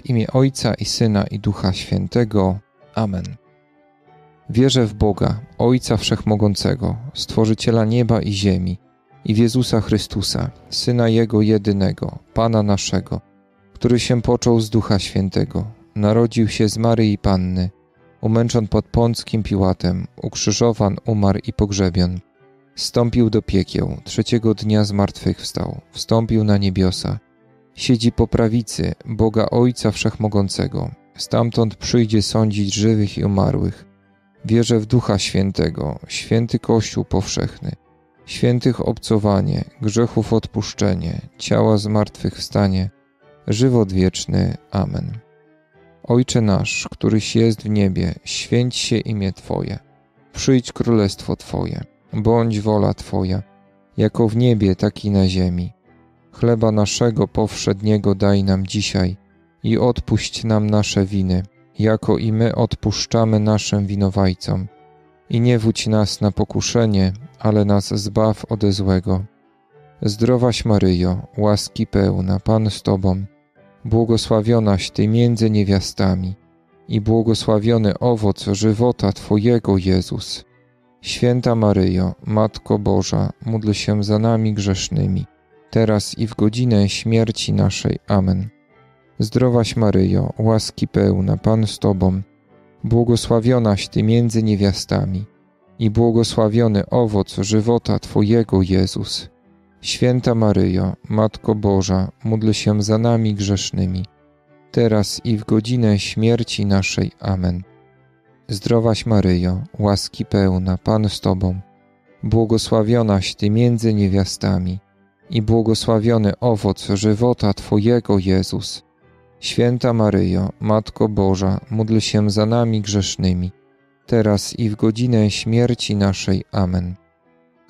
W imię Ojca i Syna i Ducha Świętego. Amen. Wierzę w Boga, Ojca Wszechmogącego, Stworzyciela nieba i ziemi, i w Jezusa Chrystusa, Syna Jego jedynego, Pana naszego, który się począł z Ducha Świętego, narodził się z Maryi Panny, umęczon pod Pąckim Piłatem, ukrzyżowan, umarł i pogrzebion. Wstąpił do piekieł, trzeciego dnia zmartwychwstał, wstąpił na niebiosa. Siedzi po prawicy Boga Ojca Wszechmogącego, stamtąd przyjdzie sądzić żywych i umarłych. Wierzę w Ducha Świętego, święty Kościół powszechny, świętych obcowanie, grzechów odpuszczenie, ciała zmartwychwstanie, żywot wieczny. Amen. Ojcze nasz, któryś jest w niebie, święć się imię Twoje. Przyjdź królestwo Twoje, bądź wola Twoja, jako w niebie, tak i na ziemi. Chleba naszego powszedniego daj nam dzisiaj i odpuść nam nasze winy, jako i my odpuszczamy naszym winowajcom. I nie wódź nas na pokuszenie, ale nas zbaw ode złego. Zdrowaś Maryjo, łaski pełna, Pan z Tobą, błogosławionaś Ty między niewiastami i błogosławiony owoc żywota Twojego, Jezus. Święta Maryjo, Matko Boża, módl się za nami grzesznymi, teraz i w godzinę śmierci naszej. Amen. Zdrowaś Maryjo, łaski pełna, Pan z Tobą, błogosławionaś Ty między niewiastami i błogosławiony owoc żywota Twojego, Jezus. Święta Maryjo, Matko Boża, módl się za nami grzesznymi, teraz i w godzinę śmierci naszej. Amen. Zdrowaś Maryjo, łaski pełna, Pan z Tobą, błogosławionaś Ty między niewiastami i błogosławiony owoc żywota Twojego, Jezus. Święta Maryjo, Matko Boża, módl się za nami grzesznymi, teraz i w godzinę śmierci naszej. Amen.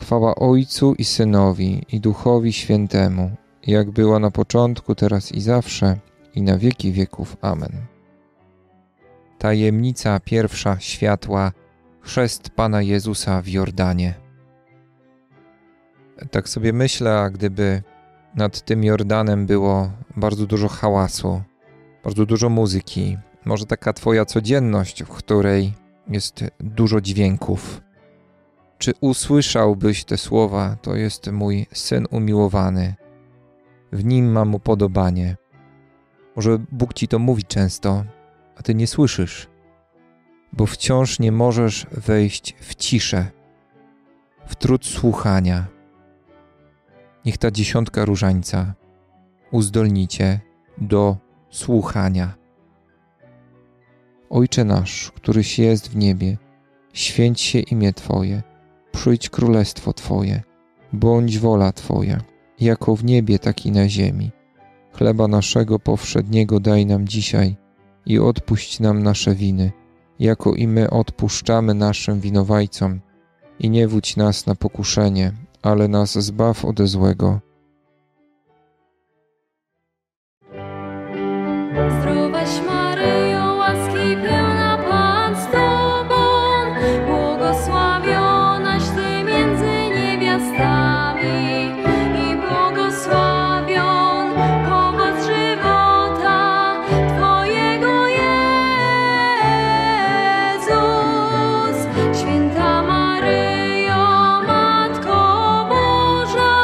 Chwała Ojcu i Synowi, i Duchowi Świętemu, jak była na początku, teraz i zawsze, i na wieki wieków. Amen. Tajemnica pierwsza światła. Chrzest Pana Jezusa w Jordanie. Tak sobie myślę, a gdyby nad tym Jordanem było bardzo dużo hałasu, bardzo dużo muzyki, może taka Twoja codzienność, w której jest dużo dźwięków. Czy usłyszałbyś te słowa? To jest mój Syn umiłowany. W Nim mam upodobanie. Może Bóg Ci to mówi często, a Ty nie słyszysz, bo wciąż nie możesz wejść w ciszę, w trud słuchania. Niech ta dziesiątka różańca uzdolni Cię do słuchania. Ojcze nasz, któryś jest w niebie, święć się imię Twoje, przyjdź królestwo Twoje, bądź wola Twoja, jako w niebie, tak i na ziemi. Chleba naszego powszedniego daj nam dzisiaj i odpuść nam nasze winy, jako i my odpuszczamy naszym winowajcom. I nie wódź nas na pokuszenie, ale nas zbaw ode złego. Zdrowaś Maryjo, łaski pełna, Pan z Tobą, błogosławionaś Ty między niewiastami i błogosławion owoc żywota Twojego, Jezus. Święta Maryjo, Matko Boża,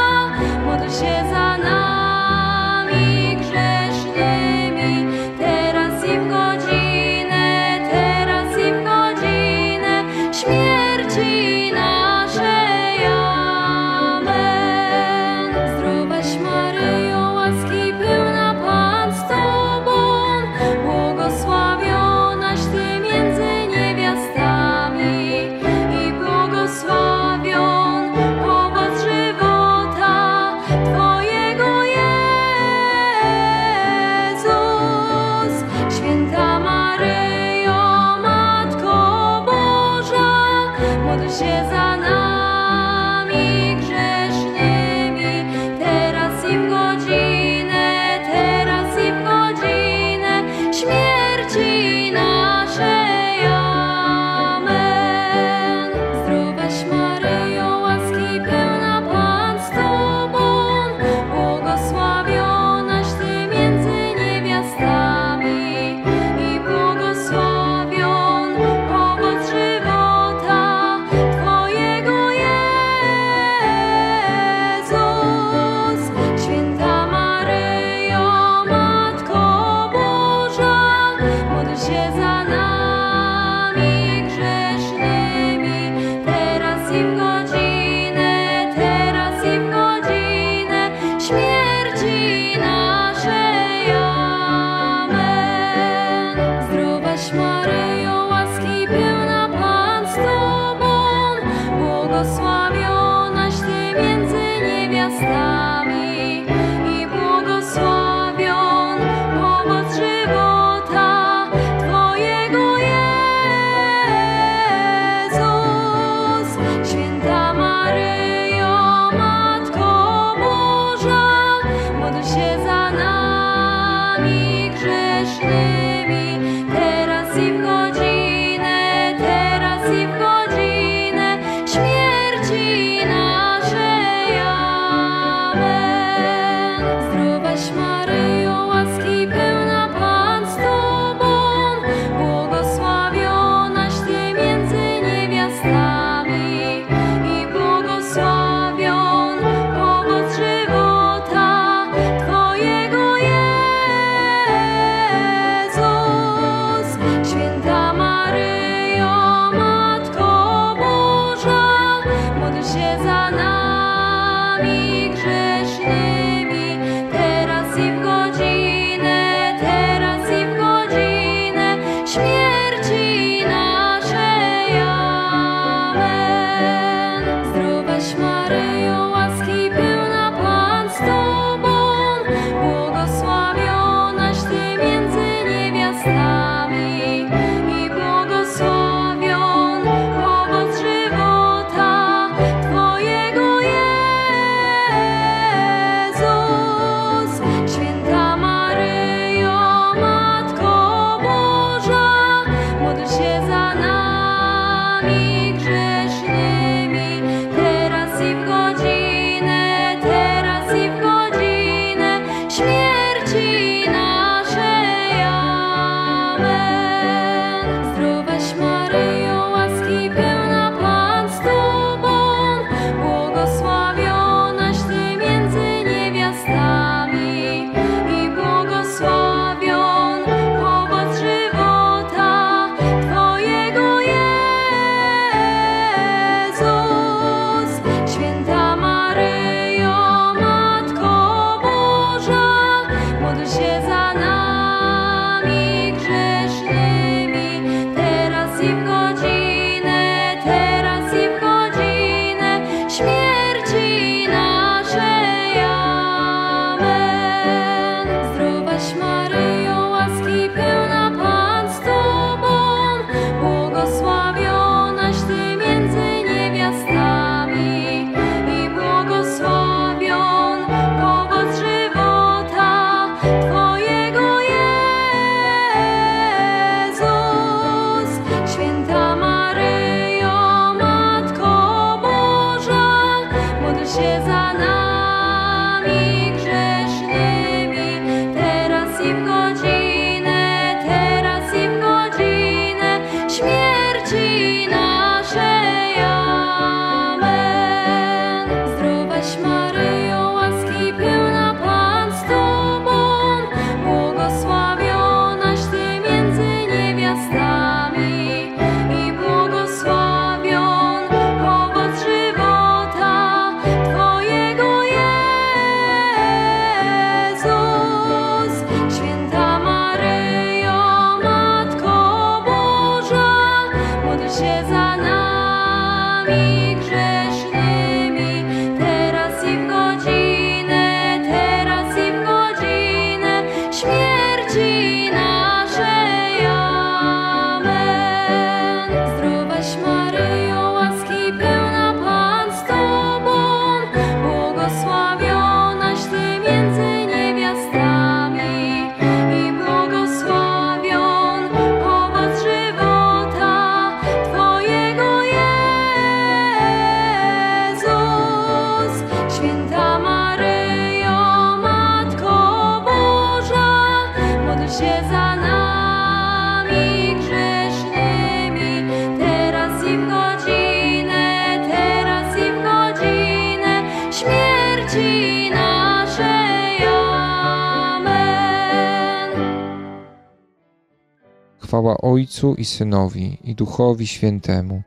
Chwała Ojcu i Synowi, i Duchowi Świętemu,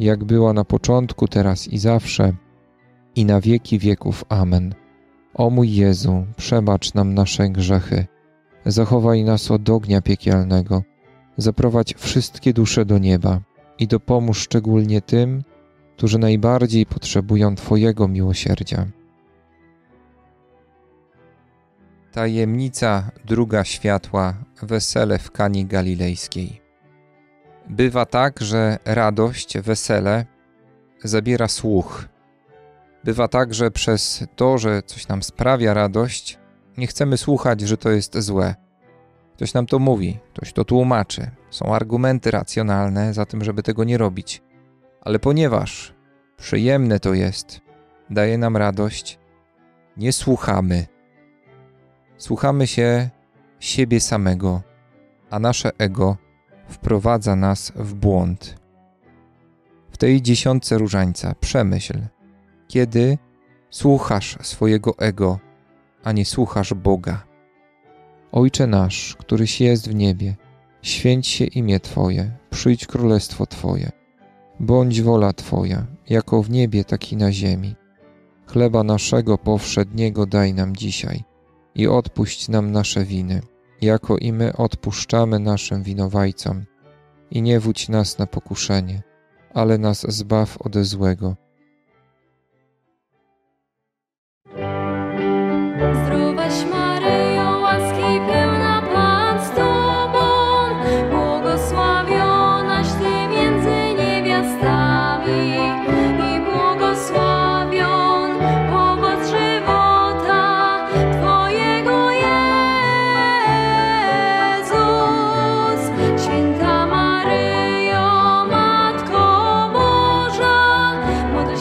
jak była na początku, teraz i zawsze, i na wieki wieków. Amen. O mój Jezu, przebacz nam nasze grzechy, zachowaj nas od ognia piekielnego, zaprowadź wszystkie dusze do nieba i dopomóż szczególnie tym, którzy najbardziej potrzebują Twojego miłosierdzia. Tajemnica druga światła, wesele w Kani Galilejskiej. Bywa tak, że radość, wesele zabiera słuch. Bywa tak, że przez to, że coś nam sprawia radość, nie chcemy słuchać, że to jest złe. Ktoś nam to mówi, ktoś to tłumaczy. Są argumenty racjonalne za tym, żeby tego nie robić. Ale ponieważ przyjemne to jest, daje nam radość, nie słuchamy. Słuchamy się siebie samego, a nasze ego wprowadza nas w błąd. W tej dziesiątce różańca przemyśl, kiedy słuchasz swojego ego, a nie słuchasz Boga. Ojcze nasz, któryś jest w niebie, święć się imię Twoje, przyjdź królestwo Twoje. Bądź wola Twoja, jako w niebie, tak i na ziemi. Chleba naszego powszedniego daj nam dzisiaj. I odpuść nam nasze winy, jako i my odpuszczamy naszym winowajcom. I nie wódź nas na pokuszenie, ale nas zbaw ode złego. Zdrowaś Maryjo, łaski pełna, Pan z Tobą, błogosławionaś Ty między niewiastami i błogosławion owoc żywota Twojego, Jezus. Święta Maryjo, Matko Boża, módl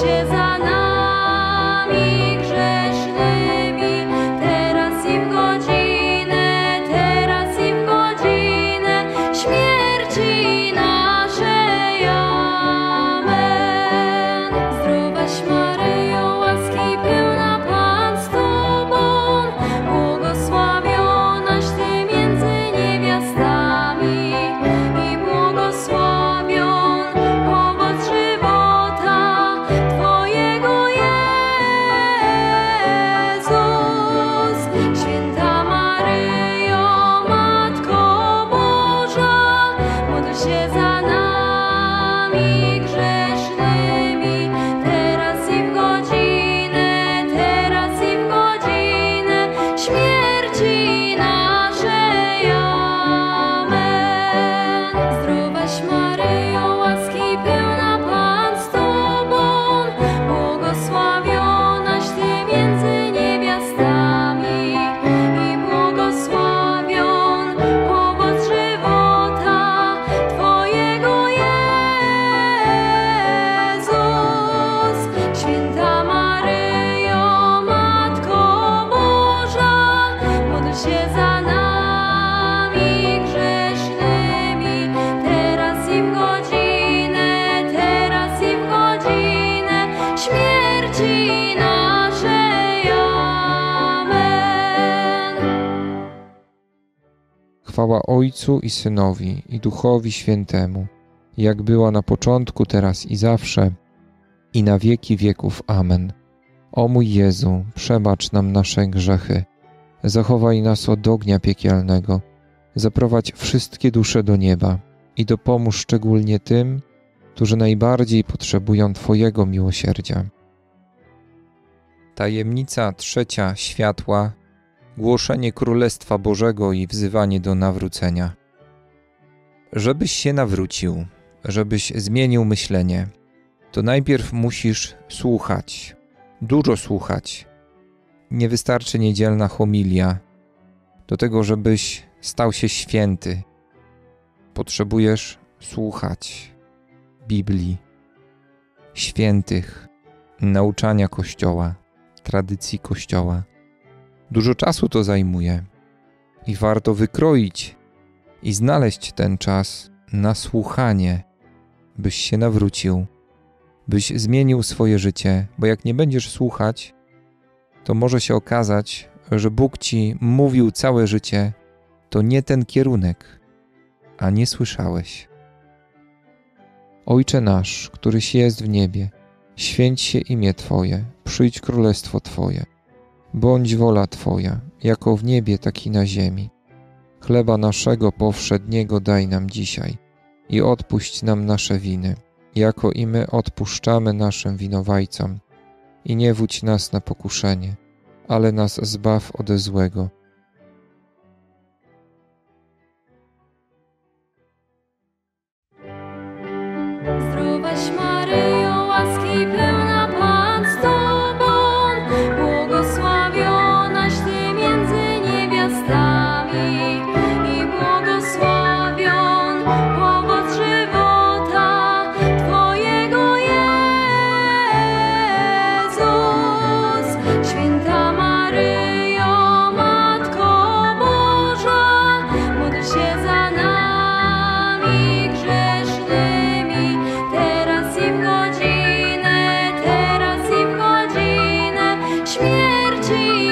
się za nami grzesznymi, teraz i w godzinę śmierci naszej. Amen. Zdrowaś Maryjo, łaski pełna, Pan z Tobą, błogosławionaś Ty między niewiastami i błogosławion owoc żywota Twojego, Jezus. Święta Maryjo, Matko Boża, módl się za nami grzesznymi, teraz i w godzinę śmierci naszej. Amen. Zdrowaś Maryjo, łaski pełna, Pan z Tobą, błogosławionaś Ty między niewiastami i błogosławion owoc żywota Twojego, Jezus. Święta Maryjo, Matko Boża, módl się za nami grzesznymi, teraz i w godzinę śmierci naszej. Amen. Chwała Ojcu i Synowi, i Duchowi Świętemu, jak była na początku, teraz i zawsze, i na wieki wieków. Amen. O mój Jezu, przebacz nam nasze grzechy, zachowaj nas od ognia piekielnego, zaprowadź wszystkie dusze do nieba i dopomóż szczególnie tym, którzy najbardziej potrzebują Twojego miłosierdzia. Tajemnica trzecia światła, głoszenie Królestwa Bożego i wzywanie do nawrócenia. Żebyś się nawrócił, żebyś zmienił myślenie, to najpierw musisz słuchać, dużo słuchać. Nie wystarczy niedzielna homilia. Do tego, żebyś stał się święty, potrzebujesz słuchać Biblii, świętych, nauczania Kościoła, tradycji Kościoła. Dużo czasu to zajmuje i warto wykroić i znaleźć ten czas na słuchanie, byś się nawrócił, byś zmienił swoje życie, bo jak nie będziesz słuchać, to może się okazać, że Bóg ci mówił całe życie, to nie ten kierunek, a nie słyszałeś. Ojcze nasz, któryś jest w niebie, święć się imię Twoje, przyjdź królestwo Twoje, bądź wola Twoja, jako w niebie, tak i na ziemi. Chleba naszego powszedniego daj nam dzisiaj i odpuść nam nasze winy, jako i my odpuszczamy naszym winowajcom. I nie wódź nas na pokuszenie, ale nas zbaw ode złego. Zdrowaś Maryjo, łaski pełna, Pan z Tobą, błogosławionaś Ty między niewiastami i błogosławion owoc żywota Twojego, Jezus. Święta Maryjo, Matko Boża, módl się za nami grzesznymi, teraz i w godzinę śmierci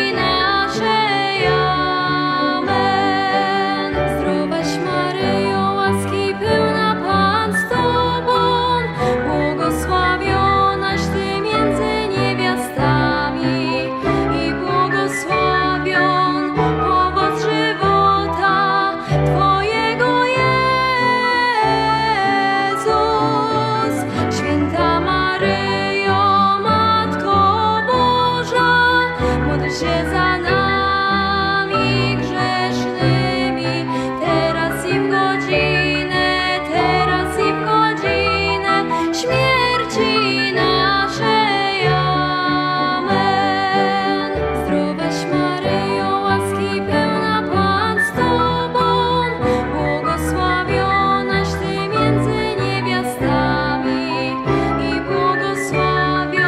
naszej. Amen. Zdrowaś Maryjo, łaski pełna, Pan z Tobą, błogosławionaś Ty między niewiastami i błogosławion owoc żywota Twojego, Jezus. Święta Maryjo, Matko Boża, módl się za nami grzesznymi, teraz i w godzinę śmierci naszej. Amen. Zdrowaś Maryjo, łaski pełna, Pan z Tobą, błogosławionaś Ty między niewiastami i błogosławion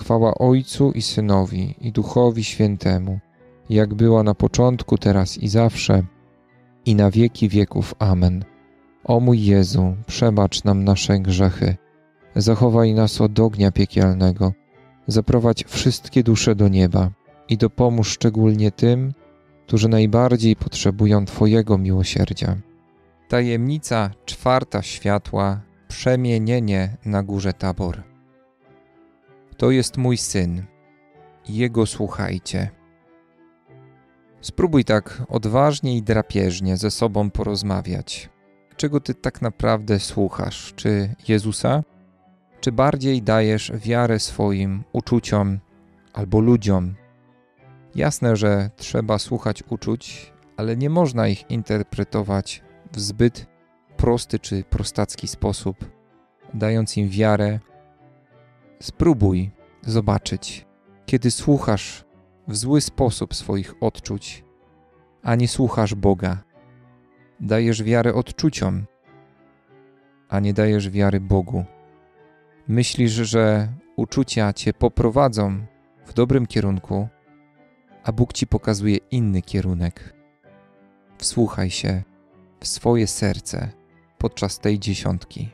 Chwała Ojcu i Synowi, i Duchowi Świętemu, jak była na początku, teraz i zawsze, i na wieki wieków. Amen. O mój Jezu, przebacz nam nasze grzechy, zachowaj nas od ognia piekielnego, zaprowadź wszystkie dusze do nieba i dopomóż szczególnie tym, którzy najbardziej potrzebują Twojego miłosierdzia. Tajemnica czwarta światła, przemienienie na górze Tabor. To jest mój Syn, Jego słuchajcie. Spróbuj tak odważnie i drapieżnie ze sobą porozmawiać. Czego ty tak naprawdę słuchasz? Czy Jezusa? Czy bardziej dajesz wiarę swoim uczuciom albo ludziom? Jasne, że trzeba słuchać uczuć, ale nie można ich interpretować w zbyt prosty czy prostacki sposób, dając im wiarę. Spróbuj zobaczyć, kiedy słuchasz w zły sposób swoich odczuć, a nie słuchasz Boga. Dajesz wiarę odczuciom, a nie dajesz wiary Bogu. Myślisz, że uczucia cię poprowadzą w dobrym kierunku, a Bóg ci pokazuje inny kierunek. Wsłuchaj się w swoje serce podczas tej dziesiątki.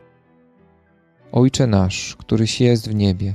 Ojcze nasz, któryś jest w niebie,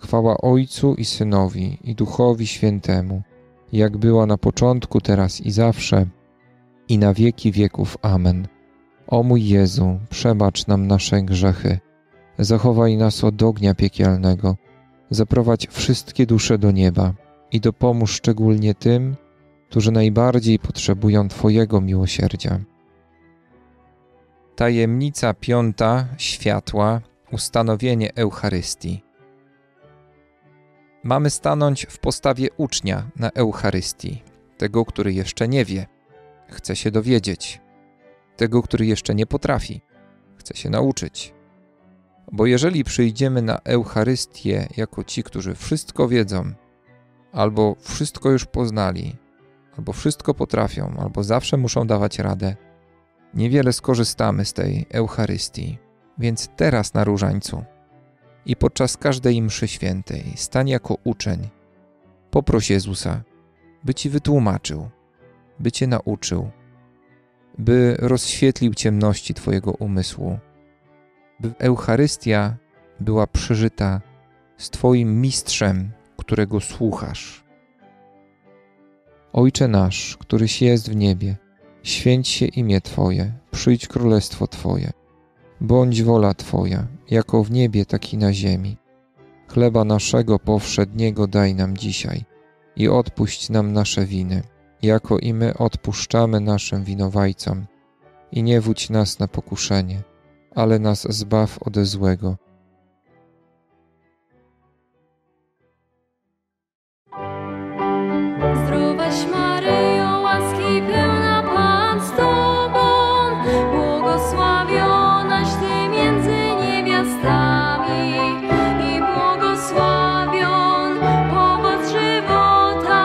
Chwała Ojcu i Synowi, i Duchowi Świętemu, jak była na początku, teraz i zawsze, i na wieki wieków. Amen. O mój Jezu, przebacz nam nasze grzechy, zachowaj nas od ognia piekielnego, zaprowadź wszystkie dusze do nieba i dopomóż szczególnie tym, którzy najbardziej potrzebują Twojego miłosierdzia. Tajemnica piąta światła, ustanowienie Eucharystii. Mamy stanąć w postawie ucznia na Eucharystii, tego, który jeszcze nie wie, chce się dowiedzieć, tego, który jeszcze nie potrafi, chce się nauczyć. Bo jeżeli przyjdziemy na Eucharystię jako ci, którzy wszystko wiedzą, albo wszystko już poznali, albo wszystko potrafią, albo zawsze muszą dawać radę, niewiele skorzystamy z tej Eucharystii, więc teraz na różańcu i podczas każdej mszy świętej stań jako uczeń. Poproś Jezusa, by Ci wytłumaczył, by Cię nauczył, by rozświetlił ciemności Twojego umysłu, by Eucharystia była przeżyta z Twoim mistrzem, którego słuchasz. Ojcze nasz, któryś jest w niebie, święć się imię Twoje, przyjdź królestwo Twoje. Bądź wola Twoja, jako w niebie, tak i na ziemi. Chleba naszego powszedniego daj nam dzisiaj i odpuść nam nasze winy, jako i my odpuszczamy naszym winowajcom. I nie wódź nas na pokuszenie, ale nas zbaw ode złego. Zdrowaś Maryjo, łaski pełna, Pan z Tobą, błogosławionaś Ty między niewiastami i błogosławion owoc żywota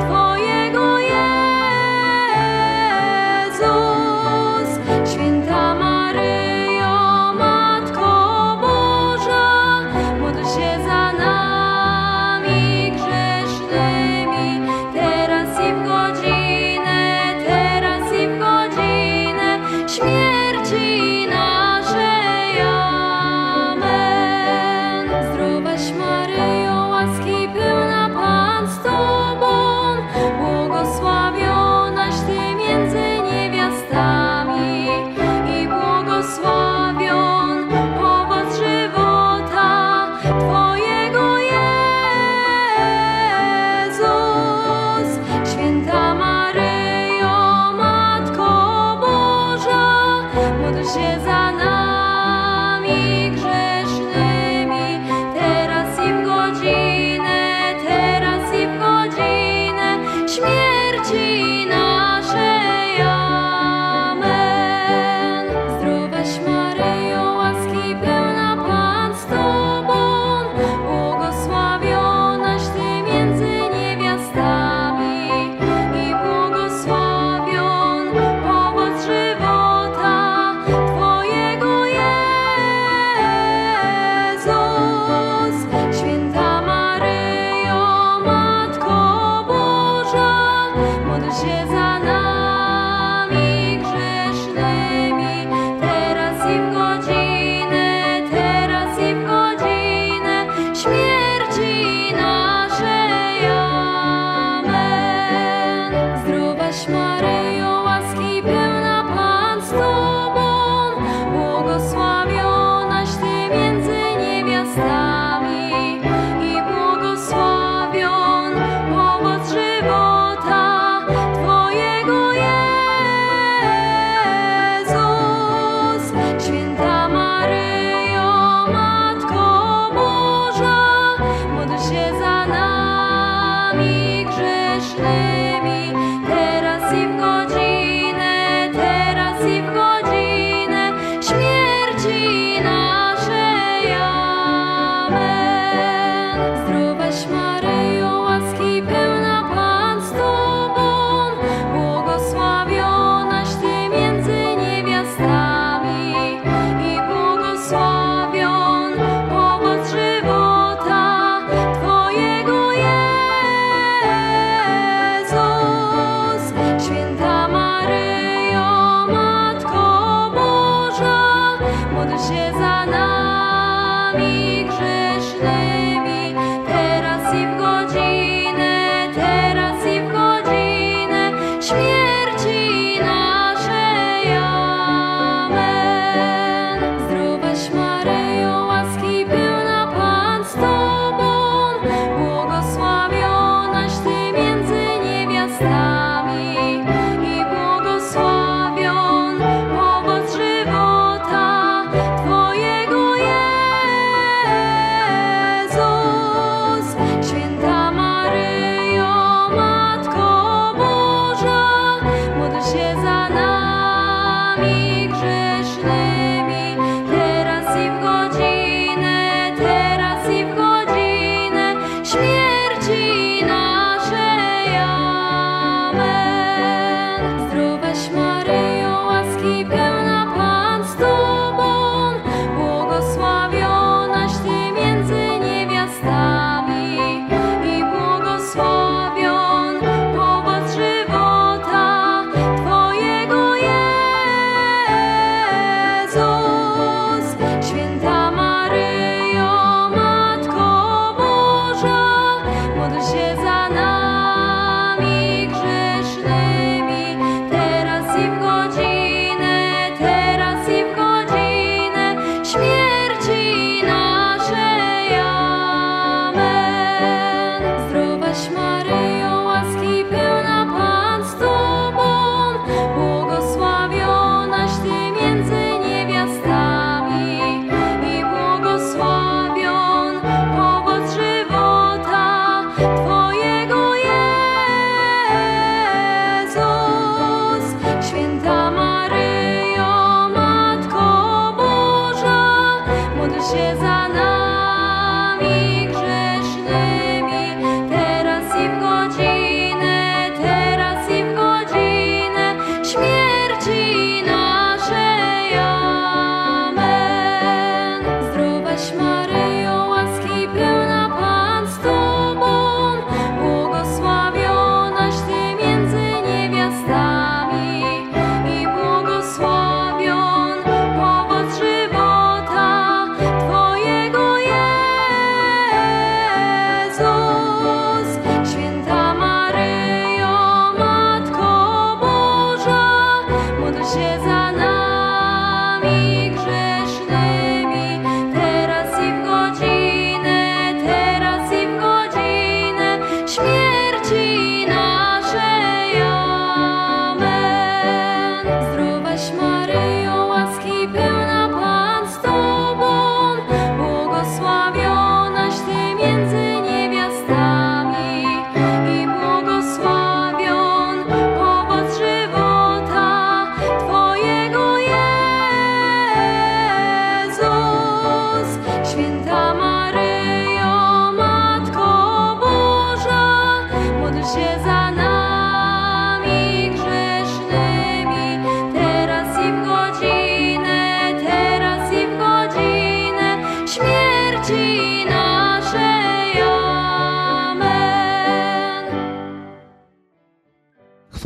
Twojego, Jezus. Święta Maryjo, Matko Boża,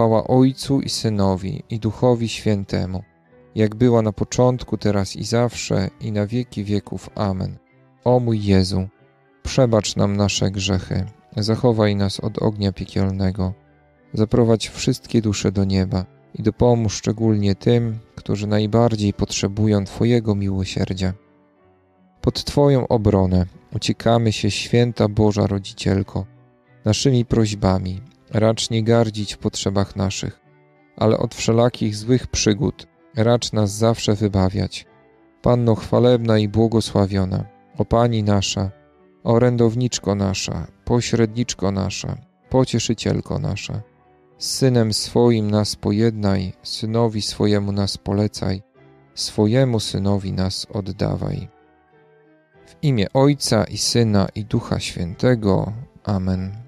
Chwała Ojcu i Synowi, i Duchowi Świętemu, jak była na początku, teraz i zawsze, i na wieki wieków. Amen. O mój Jezu, przebacz nam nasze grzechy, zachowaj nas od ognia piekielnego, zaprowadź wszystkie dusze do nieba i dopomóż szczególnie tym, którzy najbardziej potrzebują Twojego miłosierdzia. Pod Twoją obronę uciekamy się, Święta Boża Rodzicielko, naszymi prośbami. Racz nie gardzić w potrzebach naszych, ale od wszelakich złych przygód racz nas zawsze wybawiać. Panno chwalebna i błogosławiona, o Pani nasza, orędowniczko nasza, pośredniczko nasza, pocieszycielko nasza, z Synem swoim nas pojednaj, Synowi swojemu nas polecaj, swojemu Synowi nas oddawaj. W imię Ojca i Syna, i Ducha Świętego. Amen.